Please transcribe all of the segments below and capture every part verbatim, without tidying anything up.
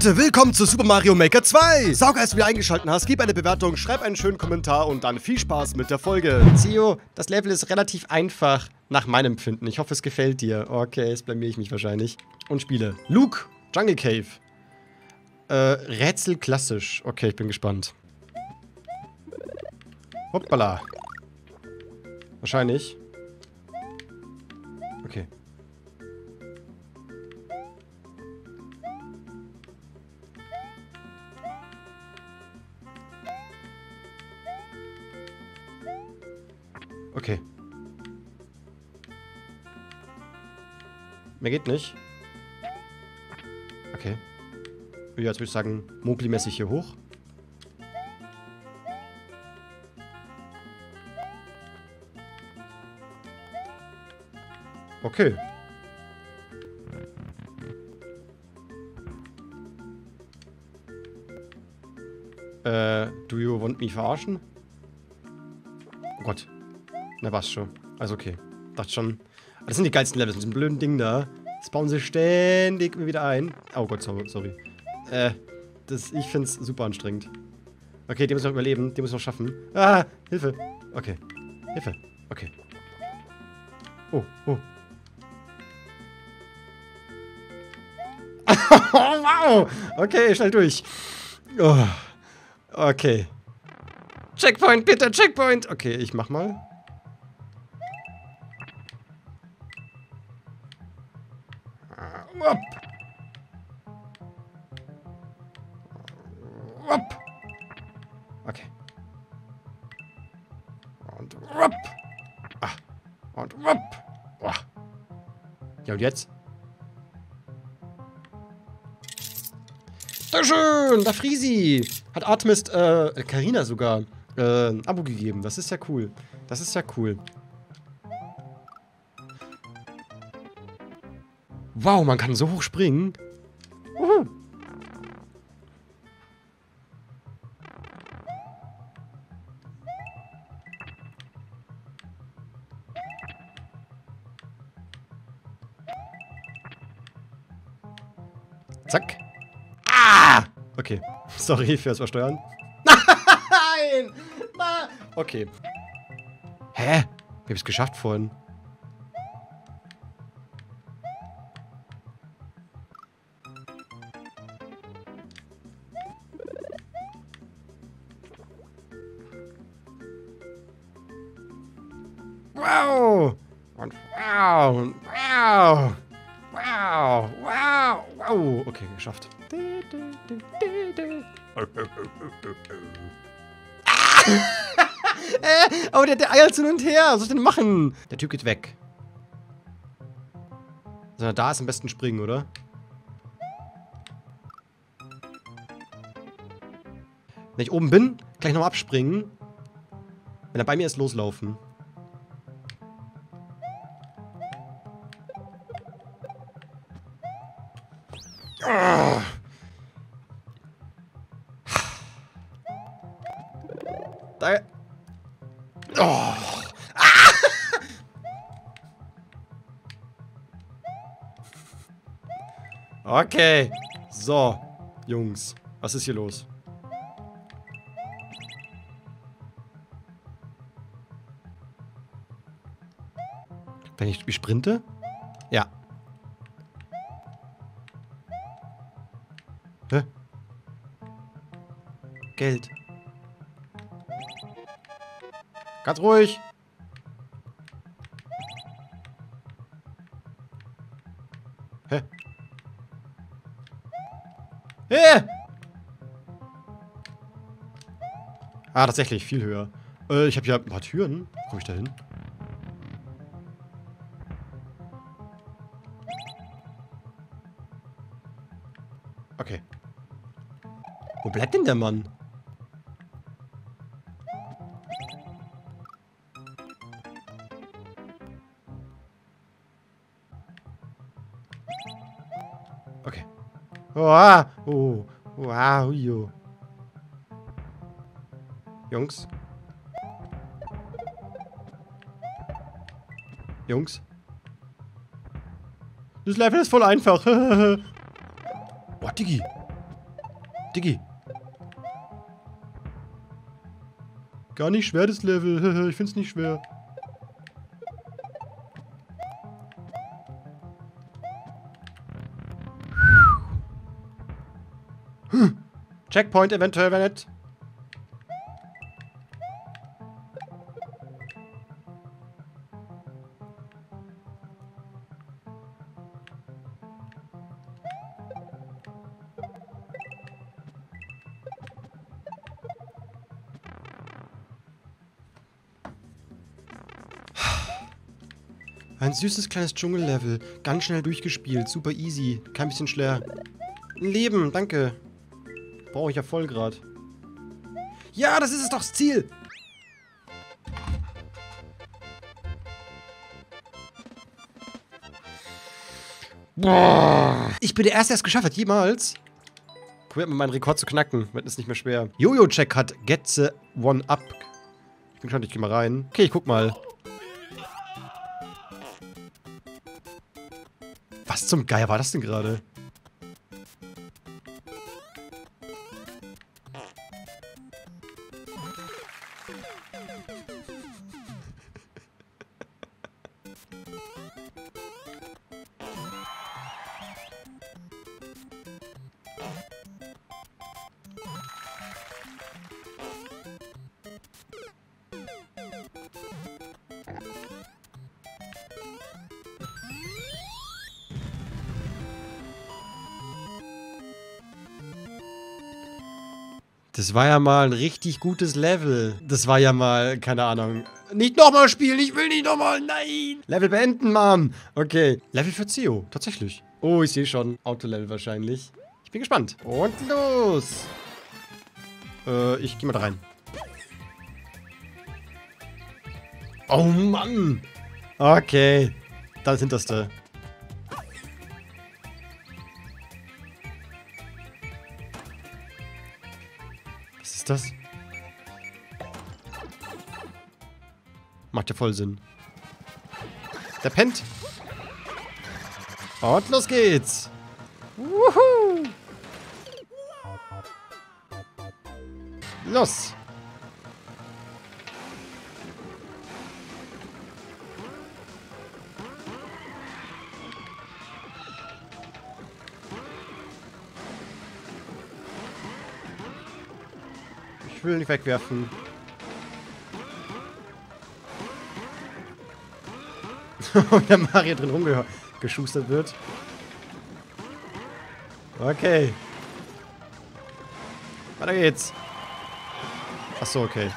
Leute, willkommen zu Super Mario Maker zwei. Saugeil, dass du wieder eingeschaltet hast, gib eine Bewertung, schreib einen schönen Kommentar und dann viel Spaß mit der Folge. Zio, das Level ist relativ einfach, nach meinem Empfinden. Ich hoffe, es gefällt dir. Okay, jetzt blamiere ich mich wahrscheinlich. Und spiele. Luke, Jungle Cave. Äh, Rätsel klassisch. Okay, ich bin gespannt. Hoppala. Wahrscheinlich. Okay. Okay. Mehr geht nicht. Okay. Ja, jetzt würde ich sagen, Mogli-mäßig hier hoch. Okay. Äh, do you want me verarschen? Oh Gott. Na, war's schon. Also, okay. Dachte schon. Aber das sind die geilsten Levels mit diesem blöden Ding da. Das bauen sie ständig mir wieder ein. Oh Gott, sorry. Äh, das, ich find's super anstrengend. Okay, den muss ich noch überleben. Den muss ich noch schaffen. Ah, Hilfe. Okay. Hilfe. Okay. Oh, oh. Oh, wow. Okay, schnell durch. Oh. Okay. Checkpoint, bitte, Checkpoint. Okay, ich mach mal. Upp. Upp. Okay. Und upp. Ah. Und upp. Oh. Ja, und jetzt? Sehr schön, da Friesi. Hat Artemist, äh, Carina sogar, äh, ein Abo gegeben. Das ist ja cool. Das ist ja cool. Wow, man kann so hoch springen. Uhu. Zack. Ah! Okay. Sorry fürs Versteuern. Nein! Na. Okay. Hä? Ich hab's geschafft vorhin. Wow! Und wow! Und wow! Wow! Wow! Wow! Okay, geschafft. äh, oh, der, der eilt hin und her. Was soll ich denn machen? Der Typ geht weg. Sondern da ist am besten springen, oder? Wenn ich oben bin, gleich nochmal abspringen. Wenn er bei mir ist, loslaufen. Oh. Da. Oh. Ah. Okay. So, Jungs, was ist hier los? Wenn ich sprinte? Ja. Hä? Geld. Ganz ruhig. Hä? Hä? Ah, tatsächlich, viel höher. Äh, ich habe hier ein paar Türen. Wo komme ich da hin? Okay. Wo bleibt denn der Mann? Okay. Oh, oh, wow, jo. Jungs. Jungs. Das Level ist voll einfach. Digi. Digi. Gar nicht schwer, das Level. Ich find's nicht schwer. Hm. Checkpoint eventuell, wenn nicht. Ein süßes kleines Dschungellevel. Ganz schnell durchgespielt. Super easy. Kein bisschen schwer. Leben, danke. Brauche ich ja voll gerade. Ja, das ist es doch, das Ziel. Boah. Ich bin der Erste, der es geschafft hat. Jemals. Probiert mal meinen Rekord zu knacken. Wird ist nicht mehr schwer. YoYo-Check hat Getze One Up. Ich bin gespannt, ich gehe mal rein. Okay, ich guck mal. Was zum Geier war das denn gerade? Das war ja mal ein richtig gutes Level. Das war ja mal, keine Ahnung. Nicht nochmal spielen, ich will nicht nochmal, nein! Level beenden, Mann! Okay. Level für C E O, tatsächlich. Oh, ich sehe schon. Auto-Level wahrscheinlich. Ich bin gespannt. Und los! Äh, ich gehe mal da rein. Oh, Mann! Okay. Das Hinterste. Das macht ja voll Sinn. Der pennt. Und los geht's. Wuhu. Los. Ich will nicht wegwerfen. Und der Mario drin rumgeschustert wird. Okay. Weiter geht's. Achso, okay.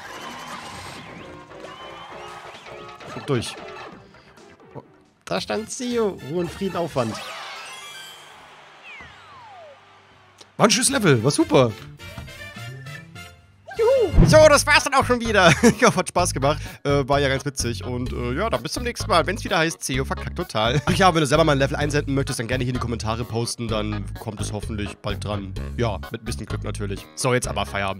Guck durch. Oh, da stand C E O. Ruhe und Frieden, Aufwand. War ein schönes Level. War super. So, das war's dann auch schon wieder. Ich hoffe, hat Spaß gemacht. Äh, war ja ganz witzig. Und äh, ja, dann bis zum nächsten Mal. Wenn's wieder heißt, C E O verkackt total. Ach ja, wenn du selber mal ein Level einsenden möchtest, dann gerne hier in die Kommentare posten. Dann kommt es hoffentlich bald dran. Ja, mit ein bisschen Glück natürlich. So, jetzt aber Feierabend.